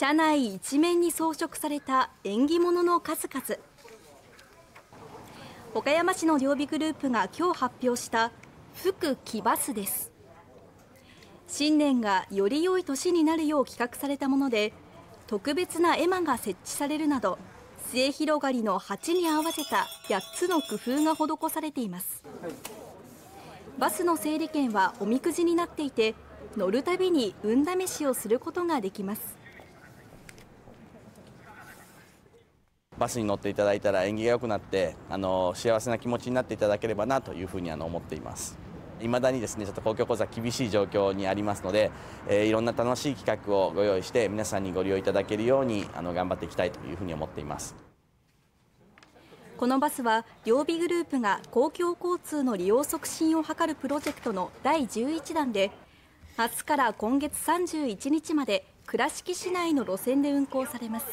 車内一面に装飾された縁起物の数々。岡山市の両備グループが今日発表した福騎馬すです。新年がより良い年になるよう企画されたもので、特別な絵馬が設置されるなど、末広がりの鉢に合わせた8つの工夫が施されています。バスの整理券はおみくじになっていて、乗るたびに運試しをすることができます。バスに乗っていただいたら縁起が良くなって、幸せな気持ちになっていただければなというふうに思っています。未だにですね、ちょっと公共交通厳しい状況にありますので、いろんな楽しい企画をご用意して皆さんにご利用いただけるように頑張っていきたいというふうに思っています。このバスは両備グループが公共交通の利用促進を図るプロジェクトの第11弾で、明日から今月31日まで倉敷市内の路線で運行されます。